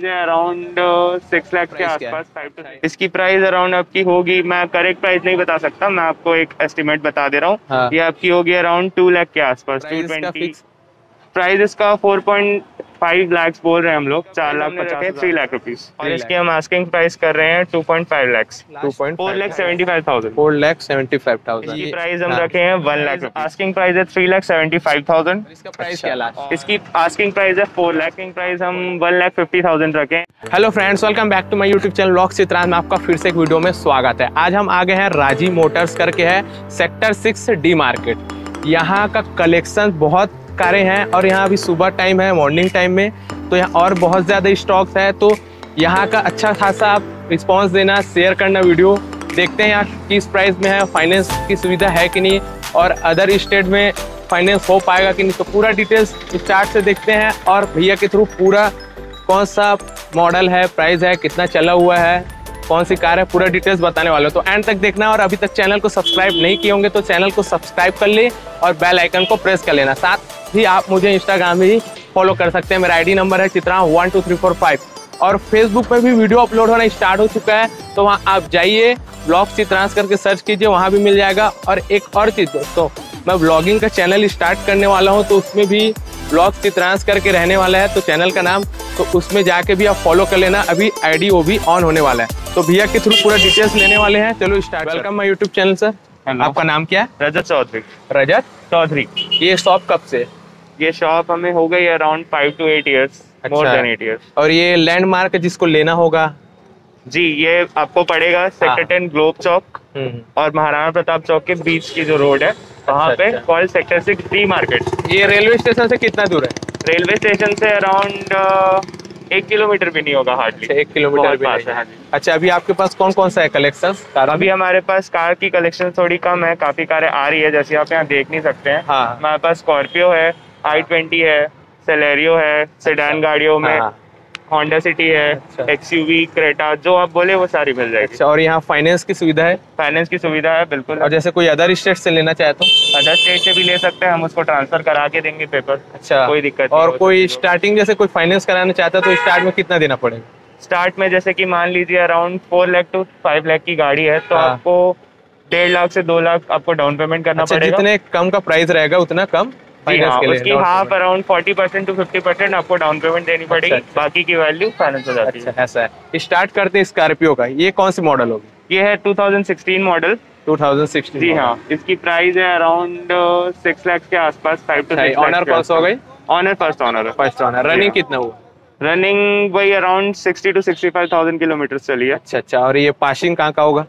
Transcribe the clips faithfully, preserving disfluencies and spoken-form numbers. Price है around six lakh के आसपास, फाइव टू सिक्स। इसकी प्राइस अराउंड आपकी होगी, मैं करेक्ट प्राइस नहीं बता सकता, मैं आपको एक एस्टिमेट बता दे रहा हूँ। हाँ। ये आपकी होगी अराउंड टू लाख के आसपास, टू ट्वेंटी। प्राइस इसका फोर पॉइंट फाइव लाख बोल रहे हैं हम लोग, चार लाख पचास, थ्री लाख रुपीस। और इसकी हम आस्किंग प्राइस कर रहे हैं two point five lakhs, two point four lakh seventy five thousand, four lakh seventy five thousand. इसकी प्राइस हम रखे हैं वन लाख, आस्किंग प्राइस है three lakh seventy five thousand. इसकी आस्किंग प्राइस है फोर लाख, प्राइस हम वन लाख फिफ्टी थाउजेंड रखे हैं। Hello friends, welcome back to my YouTube channel vlog Chitransh में आपका फिर से एक वीडियो में स्वागत है। आज हम आ गए हैं राजी मोटर्स करके है सेक्टर सिक्स डी मार्केट। यहाँ का कलेक्शन बहुत कारे हैं और यहाँ अभी सुबह टाइम है, मॉर्निंग टाइम में, तो यहाँ और बहुत ज़्यादा स्टॉक्स है। तो यहाँ का अच्छा खासा आप रिस्पॉन्स देना, शेयर करना वीडियो। देखते हैं यहाँ किस प्राइस में है, फाइनेंस की सुविधा है कि नहीं, और अदर स्टेट में फाइनेंस हो पाएगा कि नहीं। तो पूरा डिटेल्स स्टार्ट से देखते हैं और भैया के थ्रू पूरा कौन सा मॉडल है, प्राइस है, कितना चला हुआ है, कौन सी कार है, पूरा डिटेल्स बताने वाला हूँ। तो एंड तक देखना। और अभी तक चैनल को सब्सक्राइब नहीं किए होंगे तो चैनल को सब्सक्राइब कर ले और बेल आइकन को प्रेस कर लेना। साथ ही आप मुझे इंस्टाग्राम में ही फॉलो कर सकते हैं, मेरा आईडी नंबर है Chitransh one two three four five. और फेसबुक पर भी वीडियो अपलोड होना स्टार्ट हो चुका है, तो वहाँ आप जाइए, ब्लॉग चित्रांश करके सर्च कीजिए, वहाँ भी मिल जाएगा। और एक और चीज़ दोस्तों, मैं ब्लॉगिंग का चैनल स्टार्ट करने वाला हूँ, तो उसमें भी ब्लॉग चित्रांश करके रहने वाला है, तो चैनल का नाम, तो उसमें जाके भी आप फॉलो कर लेना। अभी आईडी वो भी ऑन होने वाला है, तो भैया के थ्रू पूरा डिटेल्स लेने वाले हैं। चलो start. Welcome my YouTube channel sir. आपका नाम क्या है? रजत चौधरी। रजत चौधरी। ये शॉप कब से? ये शॉप हमें हो गई around five to eight years, more than eight years. और ये लैंडमार्क जिसको लेना होगा जी, ये आपको पड़ेगा सेक्टर टेन ग्लोब चौक और महाराणा प्रताप चौक के बीच की जो रोड है, वहाँ पे call sector six D market. ये रेलवे स्टेशन से कितना दूर है? रेलवे स्टेशन से अराउंड एक किलोमीटर भी नहीं होगा, हार्डली एक किलोमीटर भी नहीं है। अच्छा, अभी आपके पास कौन कौन सा है कलेक्शन? अभी हमारे पास कार की कलेक्शन थोड़ी कम है, काफी कारें आ रही है, जैसे आप यहाँ देख नहीं सकते हैं। हमारे पास स्कॉर्पियो है, आई ट्वेंटी है, सेलेरियो है, सेडान गाड़ियों में होंडा सिटी है, एक्सयूवी, क्रेटा, जो आप बोले वो सारी मिल जाएगी। अच्छा, और यहाँ फाइनेंस की सुविधा है? फाइनेंस की सुविधा है, बिल्कुल। और जैसे कोई अदर स्टेट से लेना चाहे तो? अदर स्टेट से भी ले सकते हैं, हम उसको ट्रांसफर करा के देंगे पेपर। अच्छा, कोई दिक्कत नहीं। और कोई स्टार्टिंग, जैसे कोई फाइनेंस कराना चाहता है तो स्टार्ट में कितना देना पड़ेगा? स्टार्ट में जैसे की मान लीजिए around four lakh to five lakh की गाड़ी है, तो आपको डेढ़ लाख से दो लाख आपको डाउन पेमेंट करना पड़ेगा। जितने कम का प्राइस रहेगा उतना कम फाइनेंस के लिए, उसकी हाफ अराउंड चालीस परसेंट टू पचास परसेंट आपको डाउन पेमेंट देनी पड़ेगी, बाकी की वैल्यू फाइनेंस हो जाती है। ऐसा है। स्टार्ट करते हैं स्कॉर्पियो का। ये कौन सी मॉडल होगी? ये है दो हज़ार सोलह मॉडल। दो हज़ार सोलह जी हाँ। इसकी प्राइस है अराउंड सिक्स लाख के आसपास, five to six. Owner first हो गई? Owner first owner first owner. Running कितना हुआ? रनिंग वही around sixty to sixty five thousand kilometre चली है। अच्छा अच्छा। और ये पासिंग कहाँ का होगा?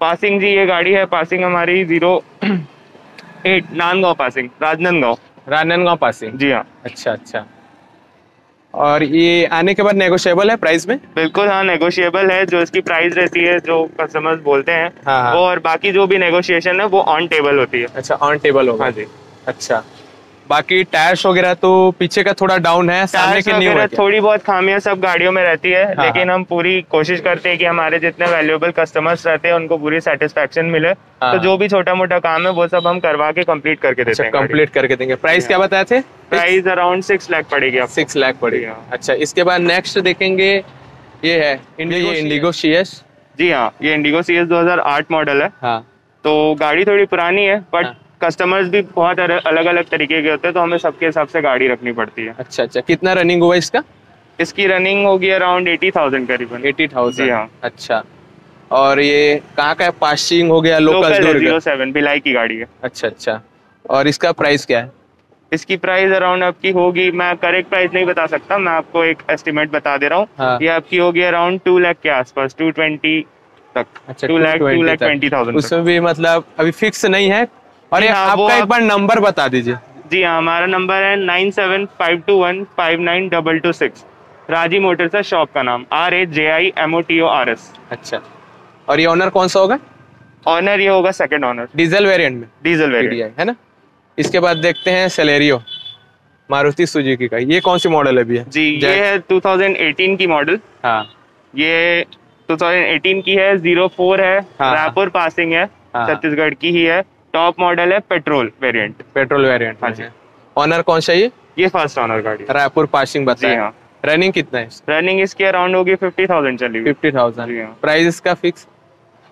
पासिंग जी, ये गाड़ी है पासिंग हमारी zero eight, Nandgaon passing, Rajnandgaon, Rajnandgaon passing जी हाँ। अच्छा अच्छा। और ये आने के बाद नेगोशिएबल है प्राइस में? बिल्कुल हाँ, नेगोशिएबल है। जो इसकी प्राइस रहती है, जो कस्टमर्स बोलते हैं हाँ हाँ। और बाकी जो भी नेगोशिएशन है वो ऑन टेबल होती है। अच्छा, ऑन टेबल होगा। हाँ जी। अच्छा, बाकी टायर्स वगैरह तो पीछे का थोड़ा डाउन है, सामने की नहीं है। थोड़ी बहुत खामियां सब गाड़ियों में रहती है, हाँ। लेकिन हम पूरी कोशिश करते हैं कि हमारे जितने वैल्यूएबल कस्टमर्स रहते हैं उनको पूरी सेटिस्फेक्शन मिले, हाँ। तो जो भी छोटा मोटा काम है वो सब हम करवा के कंप्लीट करके देते हैं। कंप्लीट करके देंगे। प्राइस क्या बताए थे? प्राइस अराउंड सिक्स लाख पड़ेगी, सिक्स लाख पड़ेगी। अच्छा, इसके बाद नेक्स्ट देखेंगे ये है इंडिगो सी एस जी हाँ। ये इंडिगो सी एस दो हजार आठ मॉडल है, तो गाड़ी थोड़ी पुरानी है, बट कस्टमर्स भी बहुत अलग अलग तरीके के होते हैं, तो हमें सबके हिसाब से गाड़ी रखनी पड़ती है। अच्छा अच्छा। कितना रनिंग हुआ इसका? इसकी रनिंग होगी अराउंड अस्सी हज़ार करीबन। अस्सी हज़ार हाँ। अच्छा। और ये कहाँ का है? पासिंग हो गया, लोकल ज़ीरो सेवन, भिलाई की गाड़ी है। अच्छा अच्छा। और इसका प्राइस क्या है? इसकी प्राइस अराउंड आपकी होगी, मैं करेक्ट प्राइस नहीं बता सकता, मैं आपको एक एस्टिमेट बता दे रहा हूँ। हाँ। ये आपकी होगी अराउंड टू लाख के आसपास, टू ट्वेंटी तक। अच्छा, two lakh two lakh twenty thousand. उसमें भी मतलब अभी फिक्स नहीं है। और आपका एक बार नंबर बता दीजिए जी हाँ। हमारा नंबर है nine seven five two one five nine double two six. Raji motors है शॉप का नाम, R A J I M O T O R S. अच्छा। और ये ऑनर कौन सा होगा? ऑनर ये होगा सेकंड ऑनर, डीजल वेरिएंट में, डीजल वेरिएंट है ना। इसके बाद देखते हैं सेलेरियो, मारुति सुजुकी का। ये कौन सी मॉडल है भैया जी? ये है दो हज़ार अठारह की मॉडल हाँ। ये दो हज़ार अठारह की है, ज़ीरो फोर है, रायपुर पासिंग है, छत्तीसगढ़ की ही है। टॉप मॉडल है, पेट्रोल वेरिएंट, पेट्रोल वेरिएंट। हाँ जी। ऑनर कौन सा है ये? ये फर्स्ट ऑनर गाड़ी, रायपुर पासिंग बताया। रनिंग कितना है? रनिंग इसकी अराउंड होगी फिफ्टी थाउजेंड चली हुई। फिफ्टी थाउजेंड प्राइस इसका फिक्स?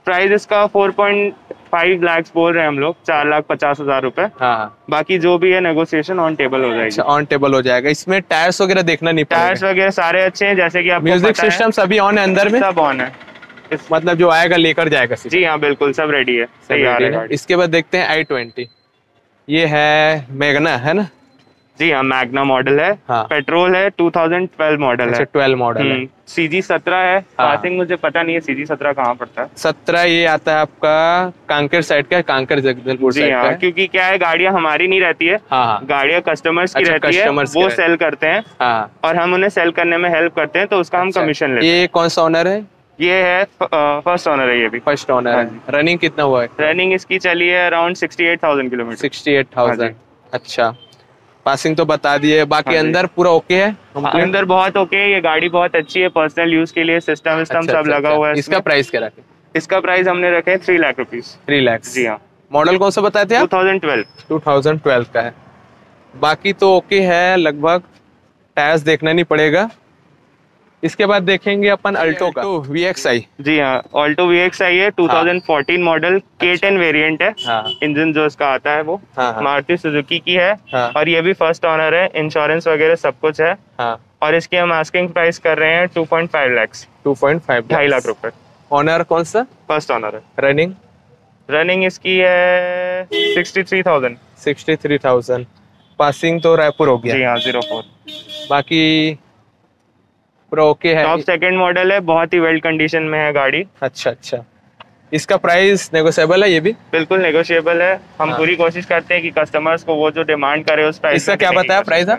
प्राइस इसका फोर पॉइंट फाइव लाख बोल रहे हैं हम लोग, चार लाख पचास हजार रूपए। हाँ। बाकी जो भी है नेगोशिएशन ऑन टेबल हो जाएगी। ऑन टेबल हो जाएगा। इसमें टायर्स वगैरह देखना नहीं पड़ेगा? टायर्स वगैरह सारे अच्छे हैं, जैसे कि आप म्यूजिक सिस्टम सभी ऑन है, अंदर में सब ऑन है। इस... मतलब जो आएगा लेकर जाएगा। जी हाँ बिल्कुल, सब रेडी है, सही आ रहा है। इसके बाद देखते हैं आई ट्वेंटी, ये है मैग्ना है ना? जी हाँ मैग्ना मॉडल है। हाँ। पेट्रोल है, दो हज़ार बारह मॉडल है। बारह मॉडल है। सी जी सत्रह है। आई थिंक मुझे पता नहीं है सी जी सत्रह कहाँ पड़ता है। सत्रह ये आता है आपका कांकेर साइड का, कांकेर जगदलपुर साइड का है। क्योंकि क्या है गाड़ियाँ हमारी नहीं रहती है। हाँ। गाड़ियाँ कस्टमर्स की रहती है, वो सेल करते हैं। हाँ। और हम उन्हें सेल करने में हेल्प करते हैं, तो उसका हम कमीशन लेते हैं। ये कौन सा ओनर है? ये है फर्स्ट ओनर है, ये भी फर्स्ट ओनर है। रनिंग कितना हुआ है? रनिंग इसकी चली है around sixty eight thousand kilometre. Sixty eight thousand अच्छा। पासिंग तो बता दिए, बाकी अंदर पूरा ओके है? अंदर बहुत ओके है, ये गाड़ी बहुत अच्छी है पर्सनल यूज के लिए, सिस्टम सिस्टम सब लगा हुआ है। इसका प्राइस क्या रखे? इसका प्राइस हमने रखे हैं three lakh rupees. Three lakh जी हाँ। मॉडल कौन सा बताते हैं? दो हज़ार बारह। दो हज़ार बारह का है। बाकी तो ओके है लगभग, टायर्स देखना नहीं पड़ेगा। इसके बाद देखेंगे अपन अल्टो का V X I। जी हाँ ऑल्टो V X I है, दो हज़ार चौदह मॉडल, के टेन वेरिएंट है। हाँ। इंजन जो इसका आता है वो हाँ। मारुति सुजुकी की है। हाँ। और ये भी फर्स्ट ऑनर है, इंश्योरेंस वगैरह सब कुछ है। हाँ। और इसकी हम आस्किंग प्राइस कर रहे हैं two point five lakh. Two point five ढाई लाख रुपए। ऑनर कौन सा? फर्स्ट ऑनर है। रनिंग? रनिंग इसकी है sixty three thousand. Sixty three thousand passing तो रायपुर हो गया। जी हाँ जीरो फोर। बाकी ओके है। टॉप सेकंड मॉडल है, बहुत ही वेल कंडीशन में है गाड़ी। अच्छा अच्छा। इसका प्राइस नेगोशिएबल है? ये भी बिल्कुल नेगोशिएबल है। हम हाँ। पूरी कोशिश करते हैं कि कस्टमर्स को वो जो डिमांड करे उस प्राइस। इसका क्या बताया प्राइस है?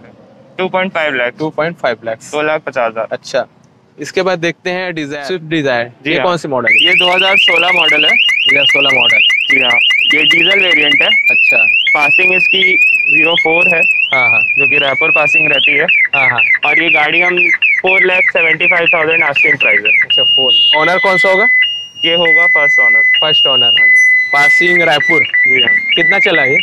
Two point five lakh. Two point five lakh दो लाख पचास हजार। अच्छा। इसके बाद देखते हैं डिजायर, स्विफ्ट डिजायर। ये हाँ। कौन सी मॉडल? ये दो हजार सोलह मॉडल है। दो हजार सोलह मॉडल जी हाँ। ये डीजल वेरियंट है। अच्छा। पासिंग इसकी जीरो फोर है। हाँ हाँ। जो की रायपुर पासिंग रहती है। हाँ हाँ। और ये गाड़ी हम four lakh seventy five thousand asking price है। अच्छा फोर। ऑनर कौन सा होगा? ये होगा फर्स्ट ऑनर। फर्स्ट ऑनर हाँ जी। पासिंग रायपुर। जी हाँ। कितना चला ये?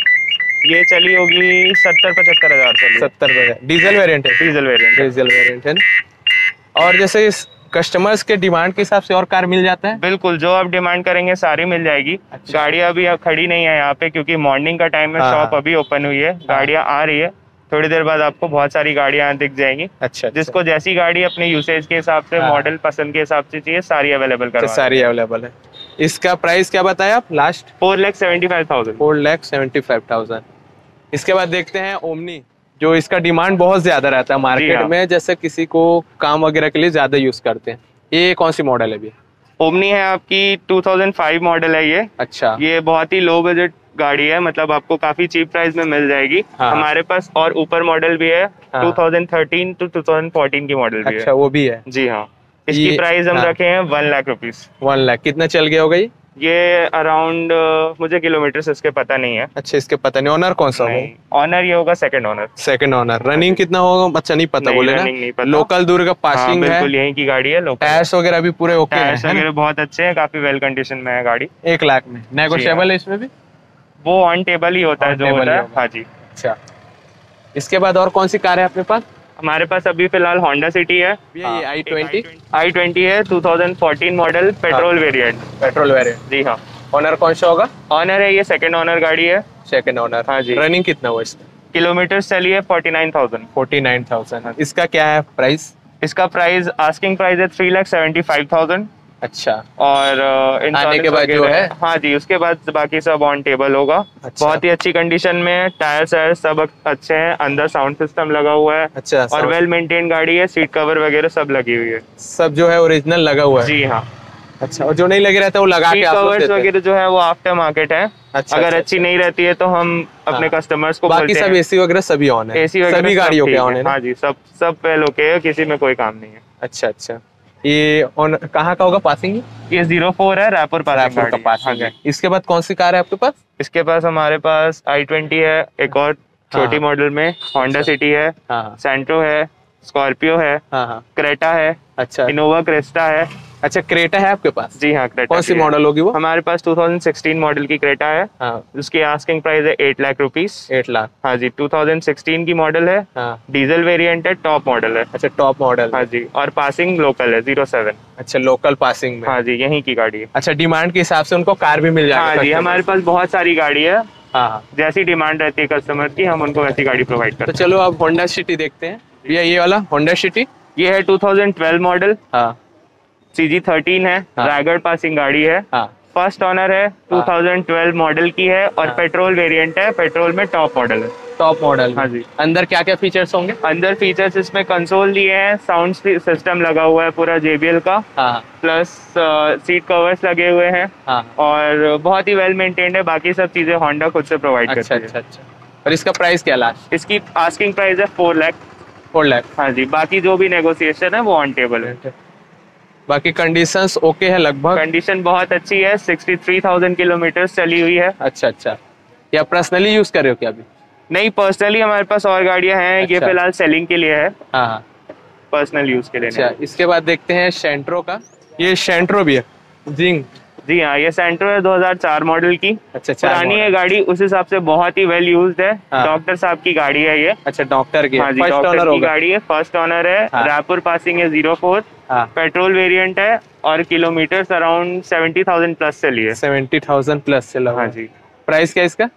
ये चली होगी सत्तर पचहत्तर हजार चली। सत्तर पचहत्तर। डीजल वेरिएंट है? Diesel variant. डीजल वेरिएंट है ना। और जैसे इस कस्टमर्स के डिमांड के हिसाब से और कार मिल जाता है? बिल्कुल, जो आप डिमांड करेंगे सारी मिल जाएगी। अच्छा। गाड़ियाँ अभी खड़ी नहीं है यहाँ पे, क्योंकि मॉर्निंग का टाइम है, शॉप अभी ओपन हुई है, गाड़ियाँ आ रही है। थोड़ी देर बाद आपको बहुत सारी गाड़ियाँ दिख जाएंगी। अच्छा। जिसको जैसी गाड़ी अपने यूसेज के हिसाब से, मॉडल पसंद के हिसाब से चाहिए, सारी अवेलेबल कर सारी अवेलेबल है। इसका प्राइस क्या बताया आप last? Four lakh seventy five thousand. Four lakh seventy five thousand. इसके बाद देखते हैं ओमनी, जो इसका डिमांड बहुत ज्यादा रहता है मार्केट हाँ। में, जैसे किसी को काम वगैरह के लिए ज्यादा यूज करते हैं। ये कौन सी मॉडल है अभी? ओमनी है आपकी दो हज़ार पाँच मॉडल है ये। अच्छा। ये बहुत ही लो बजट गाड़ी है, मतलब आपको काफी चीप प्राइस में मिल जाएगी। हाँ। हमारे पास और ऊपर मॉडल भी है, हाँ। दो हज़ार तेरह टू दो हज़ार चौदह की मॉडल भी है। अच्छा वो भी है। जी हाँ। इसकी प्राइस हम हाँ। रखे हैं one lakh rupees. One lakh कितना चल गया होगा ये? ये अराउंड मुझे किलोमीटर्स इसके पता नहीं है। अच्छा इसके पता नहीं। ऑनर कौन सा होगा? ऑनर ये होगा second owner. Second owner. Running कितना होगा? अच्छा नहीं पता बोले ना, लोकल दूर का पासिंग है, बिल्कुल यहीं की गाड़ी है। टायर्स वगैरह भी पूरे ओके हैं, टायर्स वगैरह बहुत अच्छे हैं, काफी वेल कंडीशन में है गाड़ी। एक लाख में नेगोशिएबल है इसमें भी? वो ऑन टेबल ही होता है जो होता है। हाँ जी। अच्छा। इसके बाद और कौन सी कार है अपने पास? हमारे पास अभी फिलहाल होंडा सिटी है। ये आई ट्वेंटी आई ट्वेंटी है, दो हज़ार चौदह model, petrol variant. Petrol variant जी हाँ। ऑनर कौन सा होगा? ऑनर है ये सेकंड ऑनर गाड़ी है। सेकंड ऑनर हाँ जी। रनिंग कितना हुआ इसमें? किलोमीटर चली है forty nine thousand. Forty nine thousand. इसका क्या है प्राइस? इसका प्राइस आस्किंग प्राइस है three lakh seventy five thousand. अच्छा। और आने के बाद जो है हाँ जी, उसके बाद बाकी सब ऑन टेबल होगा। अच्छा। बहुत ही अच्छी कंडीशन में है, टायर्स है सब अच्छे हैं, अंदर साउंड सिस्टम लगा हुआ है। अच्छा। और वेल मेंटेन गाड़ी है, सीट कवर वगैरह सब लगी हुई है, सब जो है ओरिजिनल लगा हुआ है। जी हाँ। अच्छा। और जो नहीं लगे रहता है वो लगा के आप कवर्स वगैरह जो है वो आफ्टर मार्केट है। अच्छा। अगर अच्छी नहीं रहती है तो हम अपने कस्टमर्स को बोलते हैं। बाकी सब एसी वगैरह सभी ऑन है, एसी वगैरह सभी गाड़ियों के ऑन है। हाँ जी सब सब वेल ओके है, किसी में कोई काम नहीं है। अच्छा अच्छा। ये ऑन कहाँ का होगा पासिंग? ये जीरो फोर है, रायपुर रायपुर का पासिंग है। इसके बाद कौन सी कार है आपके पास? इसके पास हमारे पास आई ट्वेंटी है, एक और छोटी हाँ। मॉडल में होंडा सिटी है, हाँ। सेंट्रो है, स्कॉर्पियो है, हाँ। क्रेटा है। अच्छा। इनोवा क्रेस्टा है, अच्छा क्रेटा है आपके पास? जी हाँ, क्रेटा। कौन सी मॉडल होगी वो? हमारे पास दो हज़ार सोलह मॉडल की क्रेटा है। हाँ। उसकी आस्किंग प्राइस है eight lakh rupees. Eight lakh? हाँ जी, दो हज़ार सोलह की मॉडल है। हाँ। डीजल वेरिएंट है, टॉप मॉडल है। अच्छा टॉप मॉडल। हाँ जी, और पासिंग लोकल है जीरो सेवन। अच्छा लोकल पासिंग में। हाँ जी, यहीं की गाड़ी है। अच्छा डिमांड के हिसाब से उनको कार भी मिल जाएगी? हाँ जी, हमारे पास बहुत सारी गाड़ी है। हाँ, जैसी डिमांड रहती है कस्टमर की हम उनको वैसी गाड़ी प्रोवाइड करते हैं। चलो आप होंडा सिटी देखते हैं भैया। ये वाला होंडा सिटी ये है दो हज़ार बारह मॉडल। हाँ। सी जी थर्टीन है। हाँ। रायगढ़ पासिंग गाड़ी है। हाँ। फर्स्ट ऑनर है। हाँ। दो हज़ार बारह मॉडल की है और हाँ। पेट्रोल वेरिएंट है, पेट्रोल में टॉप मॉडल है। Top model. हाँ जी। अंदर क्या क्या फीचर्स होंगे? अंदर फीचर्स इसमें कंसोल दिए हैं, साउंड सिस्टम लगा हुआ है पूरा जे बी एल का। हाँ। प्लस सीट कवर्स लगे हुए हैं। हाँ। और बहुत ही वेल मेंटेन्ड है, बाकी सब चीजें होंडा खुद से प्रोवाइड करती है। अच्छा अच्छा। और इसका प्राइस क्या लास्ट? इसकी आस्किंग प्राइस है फोर लाख। फोर लाख? हाँ जी, बाकी जो भी नेगोशिएशन है वो ऑन टेबल है। बाकी कंडीशंस ओके है लगभग? कंडीशन बहुत अच्छी है, तिरसठ हज़ार किलोमीटर चली हुई है। अच्छा अच्छा, क्या पर्सनली यूज कर रहे हो क्या अभी? नहीं, पर्सनली हमारे पास और गाड़ियां हैं। अच्छा। ये फिलहाल सेलिंग के लिए है। हाँ, पर्सनल यूज के लिए। अच्छा, इसके बाद देखते हैं सेंट्रो का। ये सेंट्रो भी है जिंग? जी हाँ, ये सेंट्रो है दो हज़ार चार मॉडल की। अच्छा, पुरानी है गाड़ी, उस हिसाब से बहुत ही वेल यूज्ड है। हाँ। डॉक्टर साहब की गाड़ी है ये। अच्छा डॉक्टर की? हाँ जी, डॉक्टर की गाड़ी है, फर्स्ट ऑनर है। हाँ। रायपुर पासिंग है जीरो फोर। हाँ। पेट्रोल वेरिएंट है और kilometres around seventy thousand plus से लिए। सेवेंटी थाउजेंड प्लस से लगा? हाँ जी। प्राइस क्या इसका?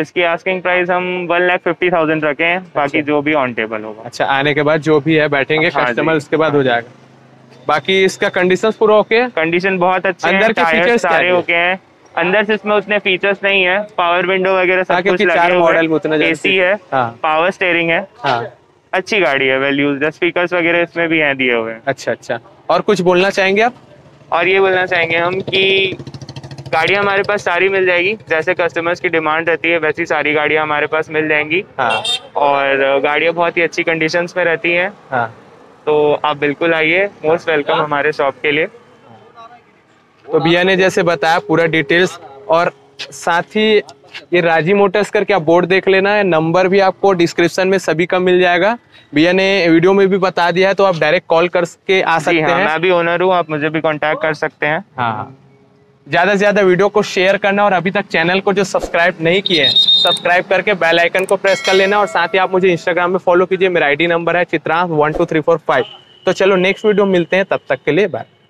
इसकी आस्किंग प्राइस हम वन लाख फिफ्टी थाउजेंड रखे हैं, बाकी जो भी ऑन टेबल होगा। अच्छा, आने के बाद जो भी है बैठेंगे कस्टमर उसके बाद हो जाएगा। बाकी इसका कंडीशन पूरा ओके है? कंडीशन बहुत अच्छे हैं, अंदर के फीचर्स सारे ओके हैं। अंदर से इसमें उतने फीचर्स नहीं है, पावर विंडो वगैरह सब कुछ लगे हुए हैं, एसी है, पावर स्टीयरिंग है। हाँ। अच्छी गाड़ी है, वेल यूज्ड है, स्पीकर्स वगैरह इसमें भी हैं दिए हुए। अच्छा अच्छा, और कुछ बोलना चाहेंगे आप? और ये बोलना चाहेंगे हम कि गाड़ियाँ हमारे पास सारी मिल जाएगी, जैसे कस्टमर्स की डिमांड रहती है वैसी सारी गाड़ियाँ हमारे पास मिल जाएंगी। और गाड़ियाँ बहुत ही अच्छी कंडीशन में रहती है, तो आप बिल्कुल आइए, मोस्ट वेलकम हमारे शॉप के लिए। तो भैया ने जैसे बताया पूरा डिटेल्स, और साथ ही ये राजी मोटर्स करके आप बोर्ड देख लेना है, नंबर भी आपको डिस्क्रिप्शन में सभी का मिल जाएगा। भैया ने वीडियो में भी बता दिया है, तो आप डायरेक्ट कॉल करके आ सकते हैं। हाँ, मैं भी ओनर हूँ, आप मुझे भी कॉन्टेक्ट कर सकते हैं। हाँ, ज्यादा से ज्यादा वीडियो को शेयर करना, और अभी तक चैनल को जो सब्सक्राइब नहीं किए हैं सब्सक्राइब करके बेल आइकन को प्रेस कर लेना। और साथ ही आप मुझे इंस्टाग्राम में फॉलो कीजिए, मेरा आईडी नंबर है Chitransh one two three four five. तो चलो नेक्स्ट वीडियो मिलते हैं, तब तक के लिए बाय।